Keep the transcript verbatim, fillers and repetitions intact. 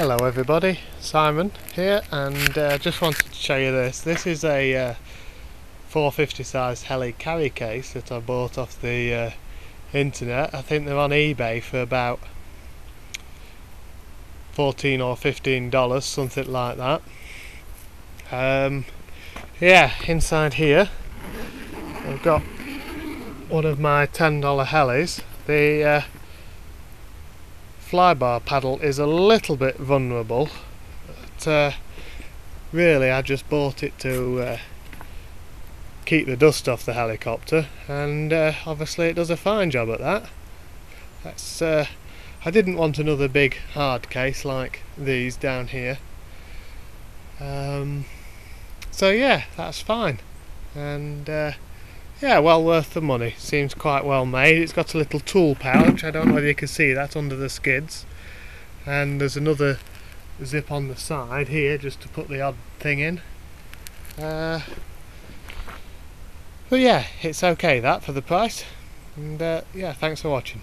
Hello everybody, Simon here, and uh, just wanted to show you this. This is a uh, four fifty size heli carry case that I bought off the uh, internet. I think they're on eBay for about fourteen or fifteen dollars, something like that. Um, yeah, inside here I've got one of my ten dollar helis. The uh, Flybar paddle is a little bit vulnerable, but uh, really I just bought it to uh, keep the dust off the helicopter, and uh, obviously it does a fine job at that. That's, uh, I didn't want another big hard case like these down here, um, so yeah, that's fine, and uh, yeah, well worth the money. Seems quite well made. It's got a little tool pouch, I don't know whether you can see that, under the skids, and there's another zip on the side here just to put the odd thing in. Uh, but yeah, it's okay that for the price, and uh, yeah, thanks for watching.